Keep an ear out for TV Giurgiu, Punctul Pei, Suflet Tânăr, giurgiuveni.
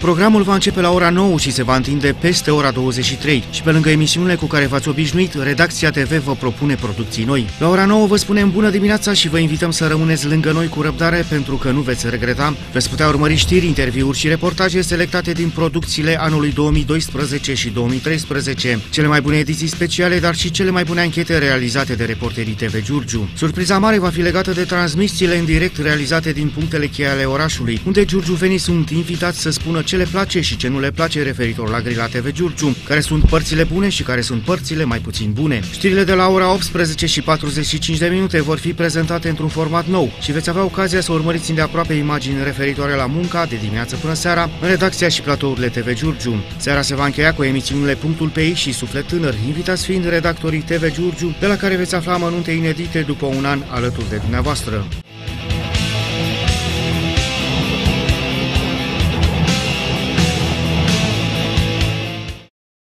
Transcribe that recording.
Programul va începe la ora 9 și se va întinde peste ora 23 și pe lângă emisiunile cu care v-ați obișnuit, Redacția TV vă propune producții noi. La ora 9 vă spunem bună dimineața și vă invităm să rămâneți lângă noi cu răbdare pentru că nu veți regreta. Veți putea urmări știri, interviuri și reportaje selectate din producțiile anului 2012 și 2013, cele mai bune ediții speciale, dar și cele mai bune anchete realizate de reporterii TV Giurgiu. Surpriza mare va fi legată de transmisiile în direct realizate din punctele cheie ale orașului, unde giurgiuvenii sunt invitați să spună ce le place și ce nu le place referitor la grila TV Giurgiu, care sunt părțile bune și care sunt părțile mai puțin bune. Știrile de la ora 18:45 vor fi prezentate într-un format nou și veți avea ocazia să urmăriți îndeaproape imagini referitoare la munca de dimineață până seara în redacția și platourile TV Giurgiu. Seara se va încheia cu emisiunile Punctul Pei și Suflet Tânăr, invitați fiind redactorii TV Giurgiu, de la care veți afla amănunte inedite după un an alături de dumneavoastră.